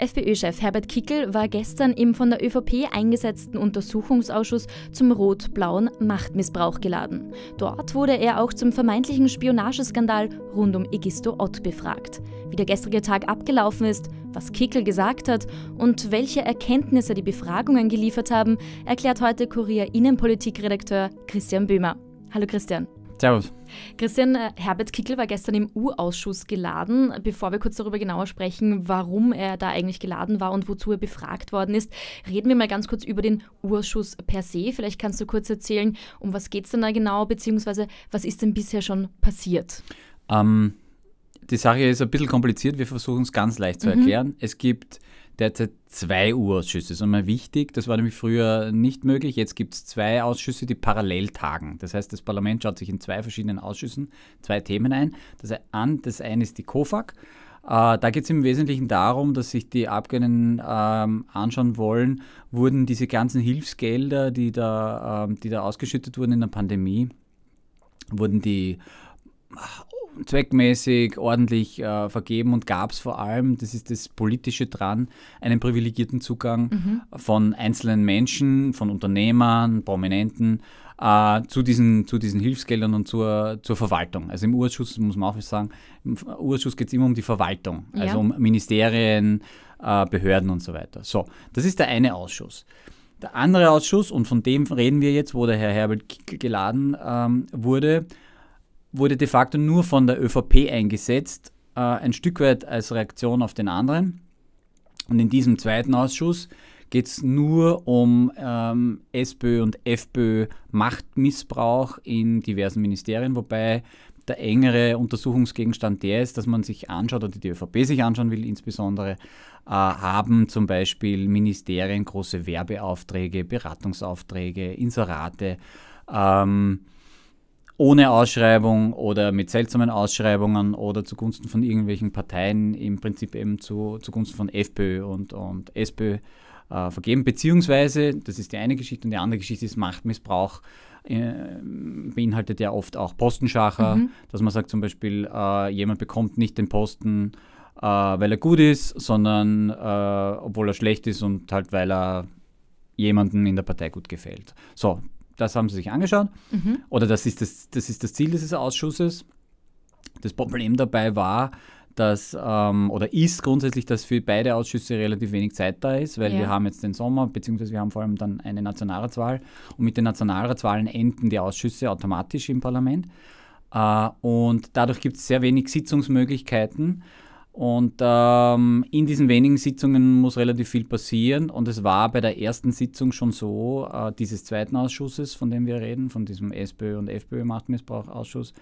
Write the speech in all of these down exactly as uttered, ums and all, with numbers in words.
FPÖ-Chef Herbert Kickl war gestern im von der ÖVP eingesetzten Untersuchungsausschuss zum rot-blauen Machtmissbrauch geladen. Dort wurde er auch zum vermeintlichen Spionageskandal rund um Egisto Ott befragt, wie der gestrige Tag abgelaufen ist, was Kickl gesagt hat und welche Erkenntnisse die Befragungen geliefert haben, erklärt heute Kurier-Innenpolitik-Redakteur Christian Böhmer. Hallo Christian. Servus. Christian, Herbert Kickl war gestern im U-Ausschuss geladen. Bevor wir kurz darüber genauer sprechen, warum er da eigentlich geladen war und wozu er befragt worden ist, reden wir mal ganz kurz über den U-Ausschuss per se. Vielleicht kannst du kurz erzählen, um was geht es denn da genau, beziehungsweise was ist denn bisher schon passiert? Ähm, die Sache ist ein bisschen kompliziert, wir versuchen es ganz leicht zu mhm. erklären. Es gibt derzeit zwei U-Ausschüsse. Das ist einmal wichtig, das war nämlich früher nicht möglich. Jetzt gibt es zwei Ausschüsse, die parallel tagen. Das heißt, das Parlament schaut sich in zwei verschiedenen Ausschüssen zwei Themen ein. Das eine, das eine ist die COFAG. Äh, da geht es im Wesentlichen darum, dass sich die Abgeordneten ähm, anschauen wollen, wurden diese ganzen Hilfsgelder, die da, ähm, die da ausgeschüttet wurden in der Pandemie, wurden die ach, zweckmäßig, ordentlich äh, vergeben und gab es vor allem, das ist das Politische dran, einen privilegierten Zugang mhm. von einzelnen Menschen, von Unternehmern, Prominenten äh, zu, diesen, zu diesen Hilfsgeldern und zur, zur Verwaltung. Also im U-Ausschuss, muss man auch sagen, im U-Ausschuss geht es immer um die Verwaltung, ja. also um Ministerien, äh, Behörden und so weiter. So, das ist der eine Ausschuss. Der andere Ausschuss, und von dem reden wir jetzt, wo der Herr Herbert Kickl geladen ähm, wurde, wurde de facto nur von der ÖVP eingesetzt, äh, ein Stück weit als Reaktion auf den anderen. Und in diesem zweiten Ausschuss geht es nur um ähm, SPÖ und FPÖ Machtmissbrauch in diversen Ministerien, wobei der engere Untersuchungsgegenstand der ist, dass man sich anschaut, oder die ÖVP sich anschauen will insbesondere, äh, haben zum Beispiel Ministerien große Werbeaufträge, Beratungsaufträge, Inserate, ähm, ohne Ausschreibung oder mit seltsamen Ausschreibungen oder zugunsten von irgendwelchen Parteien, im Prinzip eben zu, zugunsten von FPÖ und, und SPÖ äh, vergeben. Beziehungsweise, das ist die eine Geschichte, und die andere Geschichte ist Machtmissbrauch, äh, beinhaltet ja oft auch Postenschacher, mhm. dass man sagt zum Beispiel, äh, jemand bekommt nicht den Posten, äh, weil er gut ist, sondern äh, obwohl er schlecht ist und halt, weil er jemandem in der Partei gut gefällt. So. Das haben sie sich angeschaut. Mhm. Oder das ist das, das ist das Ziel dieses Ausschusses. Das Problem dabei war, dass, ähm, oder ist grundsätzlich, dass für beide Ausschüsse relativ wenig Zeit da ist, weil ja. wir haben jetzt den Sommer, beziehungsweise wir haben vor allem dann eine Nationalratswahl. Und mit den Nationalratswahlen enden die Ausschüsse automatisch im Parlament. Äh, und dadurch gibt es sehr wenig Sitzungsmöglichkeiten. Und ähm, in diesen wenigen Sitzungen muss relativ viel passieren. Und es war bei der ersten Sitzung schon so, äh, dieses zweiten Ausschusses, von dem wir reden, von diesem SPÖ- und FPÖ-Machtmissbrauchausschuss,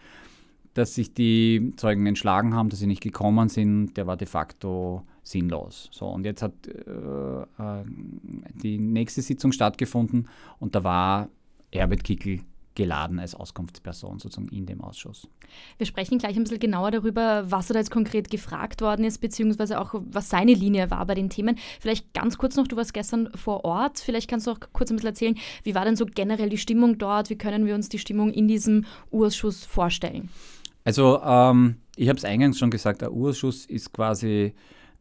dass sich die Zeugen entschlagen haben, dass sie nicht gekommen sind. Der war de facto sinnlos. So, und jetzt hat äh, äh, die nächste Sitzung stattgefunden und da war Herbert Kickl geladen als Auskunftsperson sozusagen in dem Ausschuss. Wir sprechen gleich ein bisschen genauer darüber, was er da jetzt konkret gefragt worden ist, beziehungsweise auch, was seine Linie war bei den Themen. Vielleicht ganz kurz noch, du warst gestern vor Ort, vielleicht kannst du auch kurz ein bisschen erzählen, wie war denn so generell die Stimmung dort, wie können wir uns die Stimmung in diesem U-Ausschuss vorstellen? Also, ähm, ich habe es eingangs schon gesagt, der U-Ausschuss ist quasi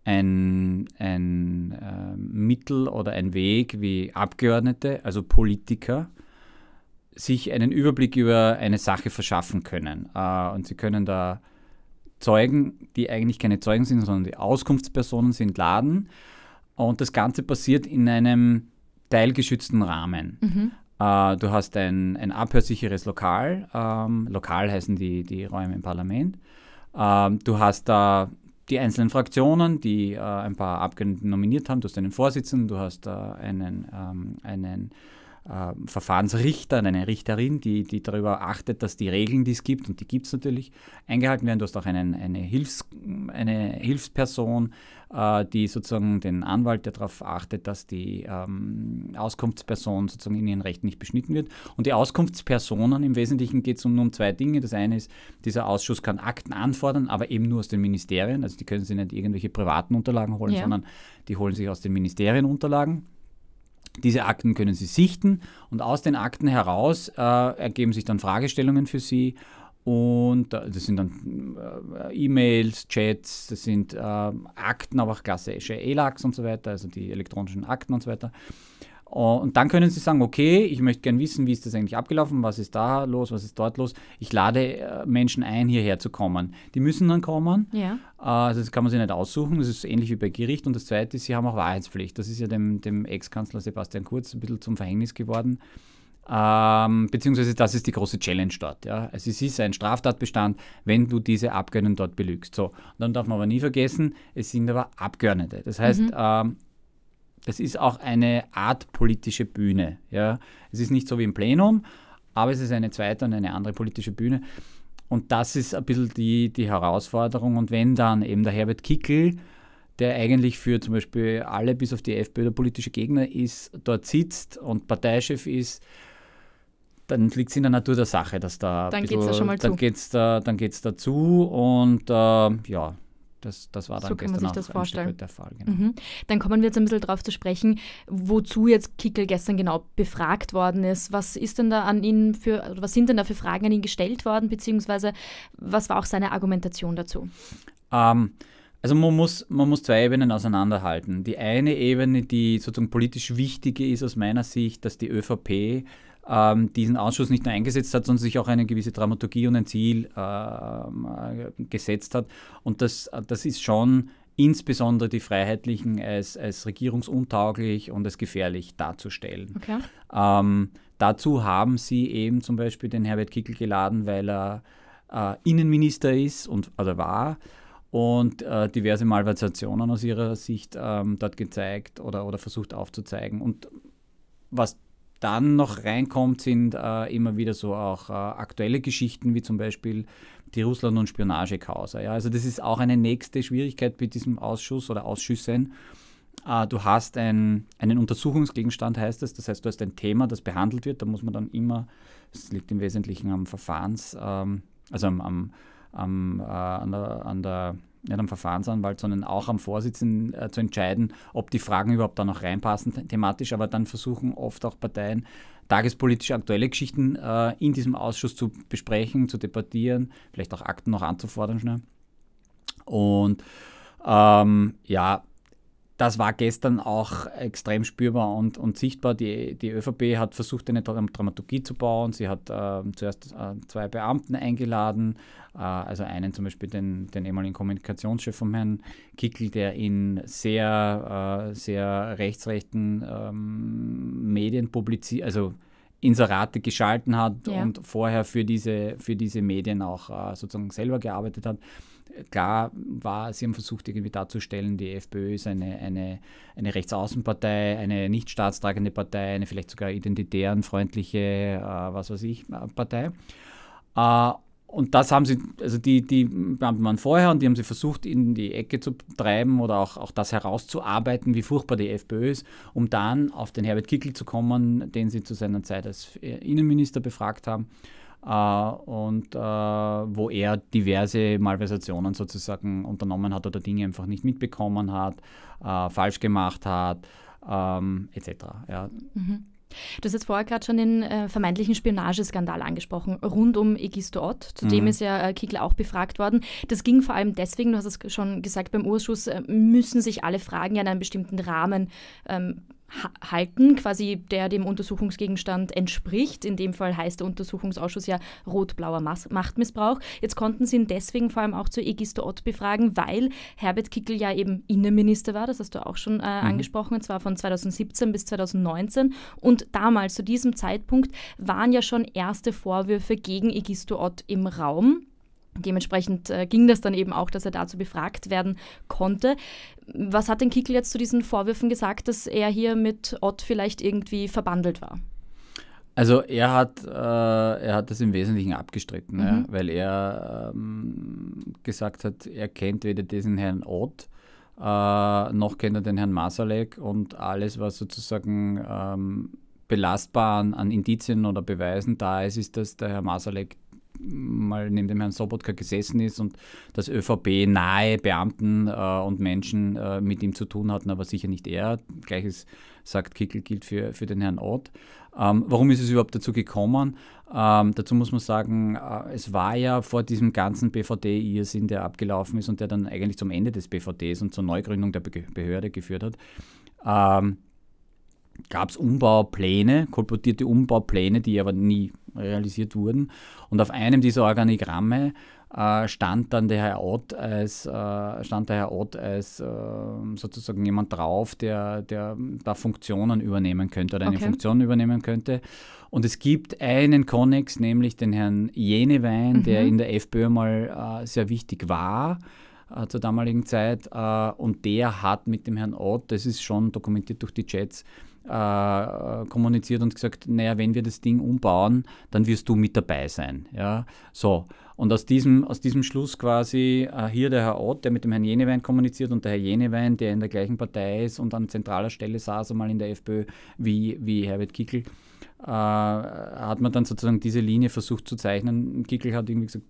ein, ein äh, Mittel oder ein Weg, wie Abgeordnete, also Politiker, sich einen Überblick über eine Sache verschaffen können. Und sie können da Zeugen, die eigentlich keine Zeugen sind, sondern die Auskunftspersonen sind, laden. Und das Ganze passiert in einem teilgeschützten Rahmen. Mhm. Du hast ein, ein abhörsicheres Lokal. Lokal heißen die, die Räume im Parlament. Du hast da die einzelnen Fraktionen, die ein paar Abgeordnete nominiert haben. Du hast einen Vorsitzenden, du hast einen, einen Äh, Verfahrensrichter, eine Richterin, die, die darüber achtet, dass die Regeln, die es gibt, und die gibt es natürlich, eingehalten werden. Du hast auch einen, eine, Hilfs-, eine Hilfsperson, äh, die sozusagen den Anwalt, der darauf achtet, dass die ähm, Auskunftsperson sozusagen in ihren Rechten nicht beschnitten wird. Und die Auskunftspersonen, im Wesentlichen geht es um, um zwei Dinge. Das eine ist, dieser Ausschuss kann Akten anfordern, aber eben nur aus den Ministerien. Also die können sich nicht irgendwelche privaten Unterlagen holen, ja. sondern die holen sich aus den Ministerien Unterlagen. Diese Akten können Sie sichten und aus den Akten heraus äh, ergeben sich dann Fragestellungen für Sie Und das sind dann äh, E-Mails, Chats, das sind äh, Akten, aber auch klassische E L A Cs und so weiter, also die elektronischen Akten und so weiter. Und dann können Sie sagen, okay, ich möchte gerne wissen, wie ist das eigentlich abgelaufen, was ist da los, was ist dort los. Ich lade Menschen ein, hierher zu kommen. Die müssen dann kommen, ja. Also das kann man sich nicht aussuchen, das ist ähnlich wie bei Gericht. Und das Zweite ist, sie haben auch Wahrheitspflicht. Das ist ja dem, dem Ex-Kanzler Sebastian Kurz ein bisschen zum Verhängnis geworden. Ähm, beziehungsweise das ist die große Challenge dort. Ja. Also es ist ein Straftatbestand, wenn du diese Abgeordneten dort belügst. So, dann darf man aber nie vergessen, es sind aber Abgeordnete. Das heißt... Mhm. Ähm, Das ist auch eine Art politische Bühne. Ja. Es ist nicht so wie im Plenum, aber es ist eine zweite und eine andere politische Bühne. Und das ist ein bisschen die, die Herausforderung. Und wenn dann eben der Herbert Kickl, der eigentlich für zum Beispiel alle bis auf die F P Ö der politische Gegner ist, dort sitzt und Parteichef ist, dann liegt es in der Natur der Sache, dass da... Dann geht es da schon mal zu. Dann geht es da, dazu und äh, ja... Das, das war dann so kann man sich das vorstellen. Der Fall, genau. Mhm. Dann kommen wir jetzt ein bisschen darauf zu sprechen, wozu jetzt Kickl gestern genau befragt worden ist. Was ist denn da an ihn für, was sind denn da für Fragen an ihn gestellt worden, beziehungsweise was war auch seine Argumentation dazu? Ähm, also man muss, man muss zwei Ebenen auseinanderhalten. Die eine Ebene, die sozusagen politisch wichtige ist aus meiner Sicht, dass die ÖVP ähm, diesen Ausschuss nicht nur eingesetzt hat, sondern sich auch eine gewisse Dramaturgie und ein Ziel äh, gesetzt hat. Und das, das ist schon insbesondere die Freiheitlichen als, als regierungsuntauglich und als gefährlich darzustellen. Okay. Ähm, dazu haben sie eben zum Beispiel den Herbert Kickl geladen, weil er äh, Innenminister ist und, oder war und äh, diverse Malversationen aus ihrer Sicht ähm, dort gezeigt oder, oder versucht aufzuzeigen. Und was dann noch reinkommt, sind äh, immer wieder so auch äh, aktuelle Geschichten, wie zum Beispiel die Russland- und Spionage-Causa. Ja? Also das ist auch eine nächste Schwierigkeit bei diesem Ausschuss oder Ausschüssen. Äh, du hast ein, einen Untersuchungsgegenstand, heißt das. Das heißt, du hast ein Thema, das behandelt wird. Da muss man dann immer, das liegt im Wesentlichen am Verfahrens, ähm, also am, am, am, äh, an der, an der, nicht am Verfahrensanwalt, sondern auch am Vorsitzenden äh, zu entscheiden, ob die Fragen überhaupt da noch reinpassen thematisch, aber dann versuchen oft auch Parteien, tagespolitisch aktuelle Geschichten äh, in diesem Ausschuss zu besprechen, zu debattieren, vielleicht auch Akten noch anzufordern schnell. Und ähm, ja, das war gestern auch extrem spürbar und, und sichtbar. Die, die ÖVP hat versucht, eine Dramaturgie zu bauen. Sie hat äh, zuerst äh, zwei Beamten eingeladen, äh, also einen zum Beispiel, den, den ehemaligen Kommunikationschef von Herrn Kickl, der in sehr, äh, sehr rechtsrechten ähm, Medien publiziert, also Inserate geschalten hat, ja, und vorher für diese, für diese Medien auch äh, sozusagen selber gearbeitet hat. Klar war, sie haben versucht irgendwie darzustellen, die FPÖ ist eine, eine, eine Rechtsaußenpartei, eine nicht staatstragende Partei, eine vielleicht sogar identitären, freundliche, äh, was weiß ich, Partei. Äh, und das haben sie, also die, die Beamten waren vorher und die haben sie versucht, in die Ecke zu treiben oder auch, auch das herauszuarbeiten, wie furchtbar die FPÖ ist, um dann auf den Herbert Kickl zu kommen, den sie zu seiner Zeit als Innenminister befragt haben. Uh, und uh, wo er diverse Malversationen sozusagen unternommen hat oder Dinge einfach nicht mitbekommen hat, uh, falsch gemacht hat, um, et cetera. Ja. Mhm. Du hast jetzt vorher gerade schon den äh, vermeintlichen Spionageskandal angesprochen, rund um Egisto Ott. Zudem mhm. ist ja äh, Kickl auch befragt worden. Das ging vor allem deswegen, du hast es schon gesagt, beim U-Ausschuss äh, müssen sich alle Fragen ja in einem bestimmten Rahmen ähm, halten, quasi der dem Untersuchungsgegenstand entspricht. In dem Fall heißt der Untersuchungsausschuss ja rot-blauer Machtmissbrauch. Jetzt konnten sie ihn deswegen vor allem auch zu Egisto Ott befragen, weil Herbert Kickl ja eben Innenminister war, das hast du auch schon äh, angesprochen, und zwar von zweitausendsiebzehn bis zweitausendneunzehn. Und damals, zu diesem Zeitpunkt, waren ja schon erste Vorwürfe gegen Egisto Ott im Raum. Dementsprechend äh, ging das dann eben auch, dass er dazu befragt werden konnte. Was hat denn Kickl jetzt zu diesen Vorwürfen gesagt, dass er hier mit Ott vielleicht irgendwie verbandelt war? Also er hat, äh, er hat das im Wesentlichen abgestritten, mhm. ja, weil er ähm, gesagt hat, er kennt weder diesen Herrn Ott, äh, noch kennt er den Herrn Marschalek, und alles, was sozusagen ähm, belastbar an, an Indizien oder Beweisen da ist, ist, dass der Herr Marschalek mal neben dem Herrn Sobotka gesessen ist und dass ÖVP nahe Beamten äh, und Menschen äh, mit ihm zu tun hatten, aber sicher nicht er. Gleiches sagt Kickl, gilt für, für den Herrn Ott. Ähm, warum ist es überhaupt dazu gekommen? Ähm, dazu muss man sagen, äh, es war ja vor diesem ganzen B V T-Irrsinn, der abgelaufen ist und der dann eigentlich zum Ende des B V Ts und zur Neugründung der Be- Behörde geführt hat, ähm, gab es Umbaupläne, kolportierte Umbaupläne, die aber nie realisiert wurden. Und auf einem dieser Organigramme äh, stand dann der Herr Ott als, äh, stand der Herr Ott als äh, sozusagen jemand drauf, der, der da Funktionen übernehmen könnte oder eine okay. Funktion übernehmen könnte. Und es gibt einen Konnex, nämlich den Herrn Jenewein, mhm. der in der FPÖ mal äh, sehr wichtig war, äh, zur damaligen Zeit. Äh, und der hat mit dem Herrn Ott, das ist schon dokumentiert durch die Chats, Äh, kommuniziert und gesagt, naja, wenn wir das Ding umbauen, dann wirst du mit dabei sein. Ja? So. Und aus diesem, aus diesem Schluss quasi äh, hier der Herr Ott, der mit dem Herrn Jenewein kommuniziert und der Herr Jenewein, der in der gleichen Partei ist und an zentraler Stelle saß einmal in der FPÖ wie, wie Herbert Kickl, äh, hat man dann sozusagen diese Linie versucht zu zeichnen. Kickl hat irgendwie gesagt,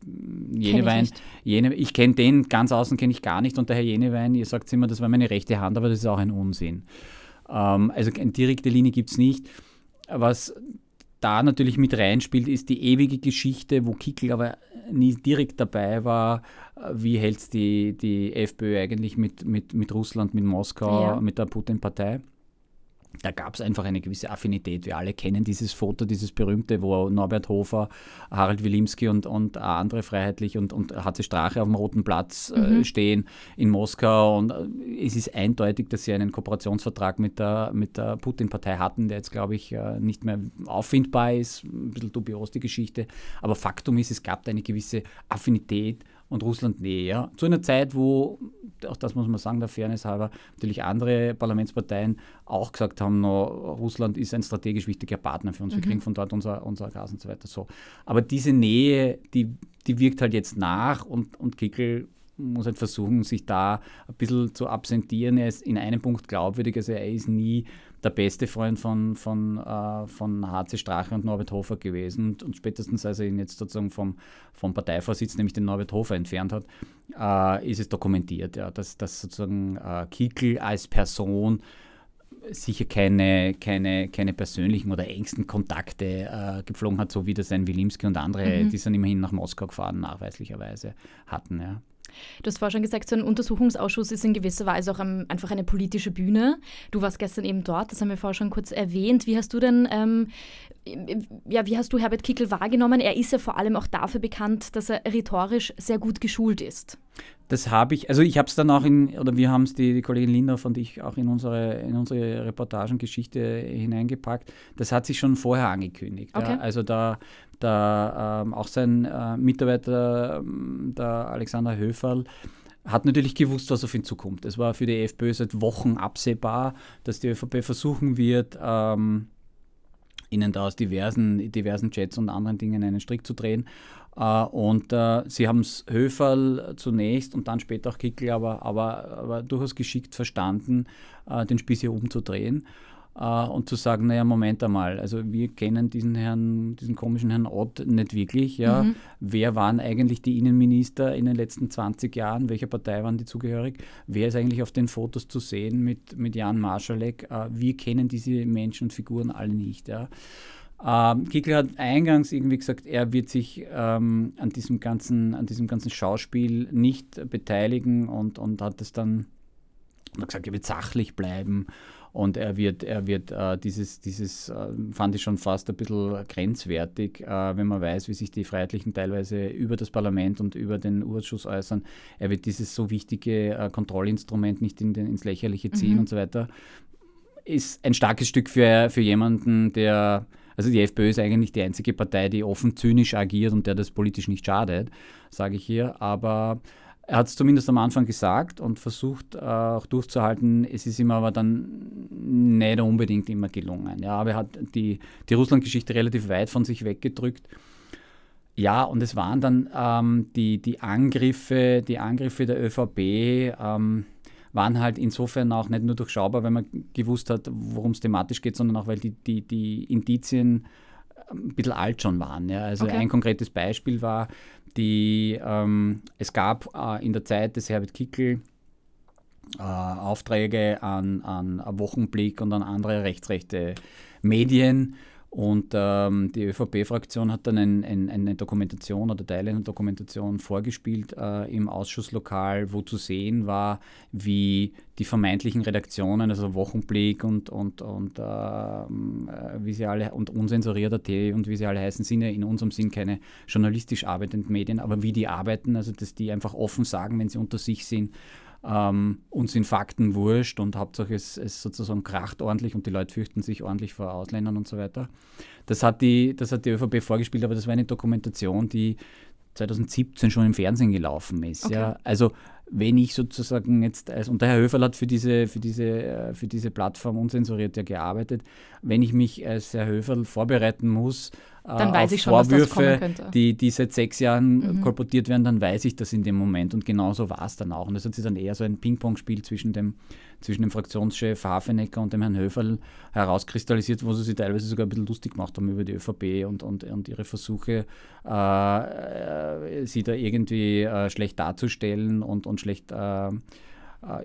Jenewein, ich, Jene, ich kenne den, ganz außen kenne ich gar nicht und der Herr Jenewein, ihr sagt immer, das war meine rechte Hand, aber das ist auch ein Unsinn. Also eine direkte Linie gibt es nicht. Was da natürlich mit reinspielt, ist die ewige Geschichte, wo Kickl aber nie direkt dabei war, wie hält es die, die FPÖ eigentlich mit, mit, mit Russland, mit Moskau, ja. mit der Putin-Partei. Da gab es einfach eine gewisse Affinität. Wir alle kennen dieses Foto, dieses berühmte, wo Norbert Hofer, Harald Wilimsky und, und andere Freiheitlich und, und H C Strache auf dem Roten Platz äh, mhm. stehen in Moskau. Und es ist eindeutig, dass sie einen Kooperationsvertrag mit der, mit der Putin-Partei hatten, der jetzt, glaube ich, nicht mehr auffindbar ist. Ein bisschen dubios die Geschichte. Aber Faktum ist, es gab eine gewisse Affinität und Russland näher. Zu einer Zeit, wo, auch das muss man sagen, der Fairness halber, natürlich andere Parlamentsparteien auch gesagt haben, no, Russland ist ein strategisch wichtiger Partner für uns, mhm. wir kriegen von dort unser, unser Gas und so weiter. So. Aber diese Nähe, die, die wirkt halt jetzt nach und, und Kickl muss halt versuchen, sich da ein bisschen zu absentieren. Er ist in einem Punkt glaubwürdig, also er ist nie der beste Freund von, von, äh, von H C Strache und Norbert Hofer gewesen. Und, und spätestens, als er ihn jetzt sozusagen vom, vom Parteivorsitz, nämlich den Norbert Hofer, entfernt hat, äh, ist es dokumentiert, ja, dass, dass sozusagen äh, Kickl als Person sicher keine, keine, keine persönlichen oder engsten Kontakte äh, gepflogen hat, so wie das ein Wilimsky und andere, mhm. die sind immerhin nach Moskau gefahren, nachweislicherweise hatten. Ja. Du hast vorher schon gesagt, so ein Untersuchungsausschuss ist in gewisser Weise auch um, einfach eine politische Bühne. Du warst gestern eben dort, das haben wir vorher schon kurz erwähnt. Wie hast du denn, ähm, ja, wie hast du Herbert Kickl wahrgenommen? Er ist ja vor allem auch dafür bekannt, dass er rhetorisch sehr gut geschult ist. Das habe ich, also ich habe es dann auch in, oder wir haben es, die, die Kollegin Lindorff und ich, auch in unsere, in unsere Reportagengeschichte hineingepackt. Das hat sich schon vorher angekündigt. Okay. Ja, also da... Da, ähm, auch sein äh, Mitarbeiter, ähm, der Alexander Höferl, hat natürlich gewusst, was auf ihn zukommt. Es war für die FPÖ seit Wochen absehbar, dass die ÖVP versuchen wird, ähm, ihnen da aus diversen, diversen Chats und anderen Dingen einen Strick zu drehen. Äh, und äh, sie haben es Höferl zunächst und dann später auch Kickl, aber, aber, aber durchaus geschickt verstanden, äh, den Spieß hier umzudrehen. Uh, und zu sagen, naja, Moment einmal, also wir kennen diesen Herrn, diesen komischen Herrn Ott nicht wirklich. Ja. Mhm. Wer waren eigentlich die Innenminister in den letzten zwanzig Jahren? Welcher Partei waren die zugehörig? Wer ist eigentlich auf den Fotos zu sehen mit, mit Jan Marschalek? Uh, wir kennen diese Menschen und Figuren alle nicht. Ja. Uh, Kickl hat eingangs irgendwie gesagt, er wird sich ähm, an, diesem ganzen, an diesem ganzen Schauspiel nicht beteiligen und, und hat es dann hat gesagt, er wird sachlich bleiben. Und er wird, er wird äh, dieses, dieses äh, fand ich schon fast ein bisschen grenzwertig, äh, wenn man weiß, wie sich die Freiheitlichen teilweise über das Parlament und über den U-Ausschuss äußern. Er wird dieses so wichtige äh, Kontrollinstrument nicht in den, ins Lächerliche ziehen mhm. und so weiter. Ist ein starkes Stück für, für jemanden, der, also die FPÖ ist eigentlich die einzige Partei, die offen zynisch agiert und der das politisch nicht schadet, sage ich hier, aber... Er hat es zumindest am Anfang gesagt und versucht äh, auch durchzuhalten. Es ist ihm aber dann nicht unbedingt immer gelungen. Ja, aber er hat die, die Russland-Geschichte relativ weit von sich weggedrückt. Ja, und es waren dann ähm, die, die, Angriffe, die Angriffe der ÖVP, ähm, waren halt insofern auch nicht nur durchschaubar, weil man gewusst hat, worum es thematisch geht, sondern auch, weil die, die, die Indizien ein bisschen alt schon waren. Ja. Also okay. Ein konkretes Beispiel war, die, ähm, es gab äh, in der Zeit des Herbert Kickl äh, Aufträge an, an Wochenblick und an andere rechtsrechte Medien. Und ähm, die ÖVP-Fraktion hat dann ein, ein, eine Dokumentation oder Teile einer Dokumentation vorgespielt äh, im Ausschusslokal, wo zu sehen war, wie die vermeintlichen Redaktionen, also Wochenblick und, und, und, äh, wie sie alle, und unzensurierter Tee und wie sie alle heißen, sind ja in unserem Sinn keine journalistisch arbeitenden Medien, aber wie die arbeiten, also dass die einfach offen sagen, wenn sie unter sich sind, Ähm, uns sind Fakten wurscht und Hauptsache es, es sozusagen kracht ordentlich und die Leute fürchten sich ordentlich vor Ausländern und so weiter. Das hat die, das hat die ÖVP vorgespielt, aber das war eine Dokumentation, die zweitausendsiebzehn schon im Fernsehen gelaufen ist. Okay. Ja. Also wenn ich sozusagen jetzt, als, und der Herr Höferl hat für diese, für diese, für diese Plattform Unzensuriert ja gearbeitet, wenn ich mich als Herr Höferl vorbereiten muss, dann weiß ich schon, Vorwürfe, was das kommen könnte. Die, die seit sechs Jahren mhm. kolportiert werden, dann weiß ich das in dem Moment. Und genauso war es dann auch. Und das hat sich dann eher so ein Ping-Pong-Spiel zwischen dem, zwischen dem Fraktionschef Hafenecker und dem Herrn Höferl herauskristallisiert, wo sie sich teilweise sogar ein bisschen lustig gemacht haben über die ÖVP und, und, und ihre Versuche, äh, sie da irgendwie äh, schlecht darzustellen und, und schlecht äh,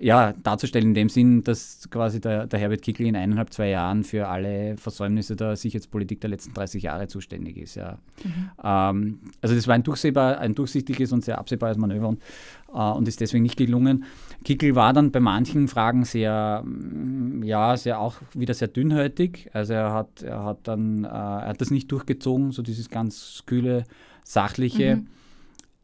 Ja, darzustellen in dem Sinn, dass quasi der, der Herbert Kickl in eineinhalb, zwei Jahren für alle Versäumnisse der Sicherheitspolitik der letzten dreißig Jahre zuständig ist. Ja. Mhm. Ähm, also das war ein, durchsehbar, ein durchsichtiges und sehr absehbares Manöver und, äh, und ist deswegen nicht gelungen. Kickl war dann bei manchen Fragen sehr, ja, sehr auch wieder sehr dünnhäutig. Also er hat, er hat dann, äh, er hat das nicht durchgezogen, so dieses ganz kühle, sachliche. Mhm.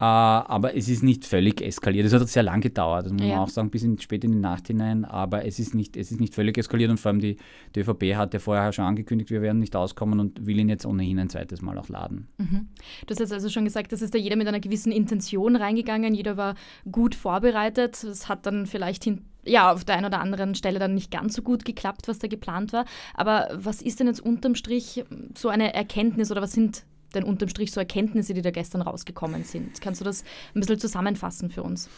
Uh, aber es ist nicht völlig eskaliert. Es hat sehr lang gedauert, das muss ja. man auch sagen, bis in, spät in die Nacht hinein, aber es ist nicht, es ist nicht völlig eskaliert und vor allem die, die ÖVP hat ja vorher schon angekündigt, wir werden nicht auskommen und will ihn jetzt ohnehin ein zweites Mal auch laden. Mhm. Du hast jetzt also schon gesagt, das ist da jeder mit einer gewissen Intention reingegangen, jeder war gut vorbereitet, es hat dann vielleicht hinten ja, auf der einen oder anderen Stelle dann nicht ganz so gut geklappt, was da geplant war, aber was ist denn jetzt unterm Strich so eine Erkenntnis oder was sind denn unterm Strich so Erkenntnisse, die da gestern rausgekommen sind? Kannst du das ein bisschen zusammenfassen für uns?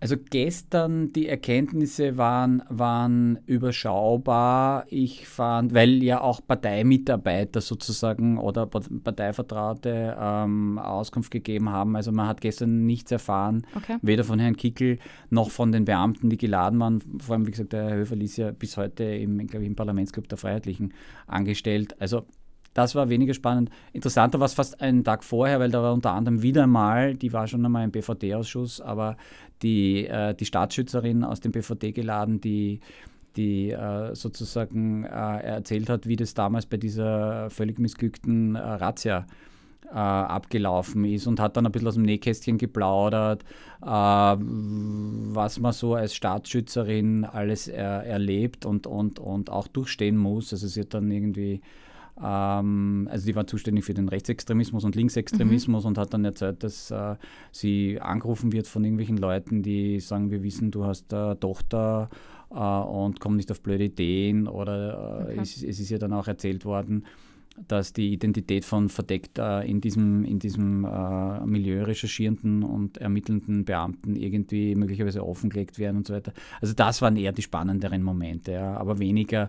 Also gestern die Erkenntnisse waren, waren überschaubar. Ich fand, weil ja auch Parteimitarbeiter sozusagen oder Parteivertraute ähm, Auskunft gegeben haben. Also man hat gestern nichts erfahren, okay. weder von Herrn Kickl noch von den Beamten, die geladen waren. Vor allem, wie gesagt, der Herr Höferl ist ja bis heute im, glaube ich, im Parlamentsclub der Freiheitlichen angestellt. Also das war weniger spannend. Interessanter war es fast einen Tag vorher, weil da war unter anderem wieder mal, die war schon einmal im B V T-Ausschuss, aber die, äh, die Staatsschützerin aus dem B V T geladen, die, die äh, sozusagen äh, erzählt hat, wie das damals bei dieser völlig missglückten äh, Razzia abgelaufen ist und hat dann ein bisschen aus dem Nähkästchen geplaudert, äh, was man so als Staatsschützerin alles er, erlebt und, und, und auch durchstehen muss. Also sie hat dann irgendwie, ähm, also die war zuständig für den Rechtsextremismus und Linksextremismus mhm. und hat dann erzählt, dass äh, sie angerufen wird von irgendwelchen Leuten, die sagen, wir wissen, du hast eine Tochter äh, und komm nicht auf blöde Ideen oder äh, okay. es, es ist ja dann auch erzählt worden, dass die Identität von verdeckt äh, in diesem, in diesem äh, Milieu recherchierenden und ermittelnden Beamten irgendwie möglicherweise offengelegt werden und so weiter. Also das waren eher die spannenderen Momente, ja, aber weniger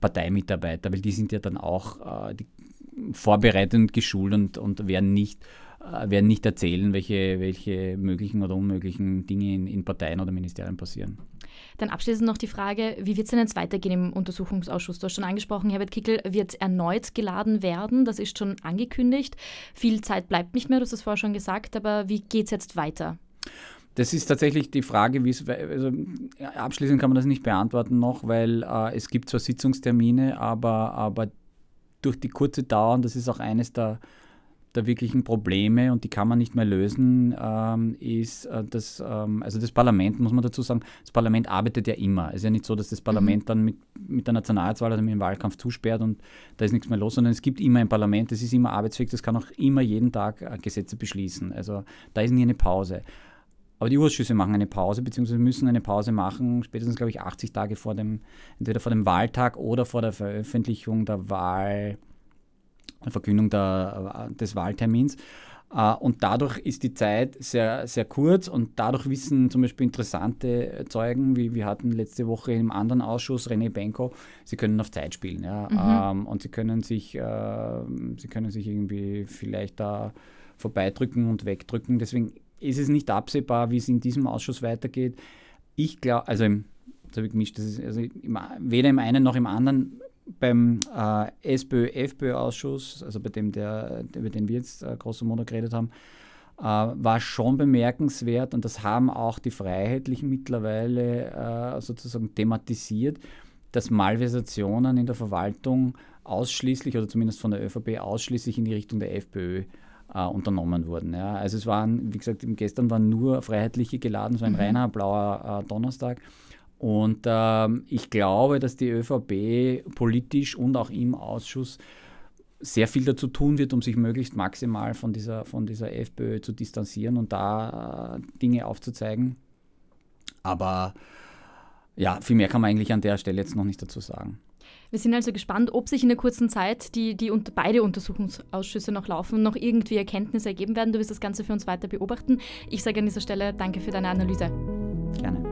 Parteimitarbeiter, weil die sind ja dann auch äh, die vorbereitet und geschult und, und werden nicht, äh, werden nicht erzählen, welche, welche möglichen oder unmöglichen Dinge in, in Parteien oder Ministerien passieren. Dann abschließend noch die Frage, wie wird es denn jetzt weitergehen im Untersuchungsausschuss? Du hast schon angesprochen, Herbert Kickl wird erneut geladen werden, das ist schon angekündigt. Viel Zeit bleibt nicht mehr, du hast es vorher schon gesagt, aber wie geht es jetzt weiter? Das ist tatsächlich die Frage, wie es, also abschließend kann man das nicht beantworten noch, weil äh, es gibt zwar Sitzungstermine, aber, aber durch die kurze Dauer, und das ist auch eines der der wirklichen Probleme und die kann man nicht mehr lösen, ähm, ist, äh, dass, ähm, also das Parlament, muss man dazu sagen, das Parlament arbeitet ja immer. Es ist ja nicht so, dass das Parlament mhm. dann mit, mit der Nationalratswahl oder mit dem Wahlkampf zusperrt und da ist nichts mehr los, sondern es gibt immer ein Parlament, das ist immer arbeitsfähig, das kann auch immer jeden Tag äh, Gesetze beschließen. Also da ist nie eine Pause. Aber die U-Ausschüsse machen eine Pause, beziehungsweise müssen eine Pause machen, spätestens, glaube ich, achtzig Tage vor dem, entweder vor dem Wahltag oder vor der Veröffentlichung der Wahl, Verkündung der, des Wahltermins. Und dadurch ist die Zeit sehr, sehr kurz und dadurch wissen zum Beispiel interessante Zeugen, wie wir hatten letzte Woche in einem anderen Ausschuss, René Benko, sie können auf Zeit spielen. Ja? Mhm. Und sie können sich, äh, sie können sich irgendwie vielleicht da vorbeidrücken und wegdrücken. Deswegen ist es nicht absehbar, wie es in diesem Ausschuss weitergeht. Ich glaube, also im, das habe ich gemischt, das ist also im, weder im einen noch im anderen. Beim äh, SPÖ-FPÖ-Ausschuss, also bei dem, der, über den wir jetzt äh, grosso modo geredet haben, äh, war schon bemerkenswert und das haben auch die Freiheitlichen mittlerweile äh, sozusagen thematisiert, dass Malversationen in der Verwaltung ausschließlich oder zumindest von der ÖVP ausschließlich in die Richtung der FPÖ äh, unternommen wurden. Ja. Also es waren, wie gesagt, gestern waren nur Freiheitliche geladen, so ein mhm. reiner blauer äh, Donnerstag. Und ähm, ich glaube, dass die ÖVP politisch und auch im Ausschuss sehr viel dazu tun wird, um sich möglichst maximal von dieser, von dieser FPÖ zu distanzieren und da äh, Dinge aufzuzeigen. Aber ja, viel mehr kann man eigentlich an der Stelle jetzt noch nicht dazu sagen. Wir sind also gespannt, ob sich in der kurzen Zeit, die, die und beide Untersuchungsausschüsse noch laufen, noch irgendwie Erkenntnisse ergeben werden. Du wirst das Ganze für uns weiter beobachten. Ich sage an dieser Stelle danke für deine Analyse. Gerne.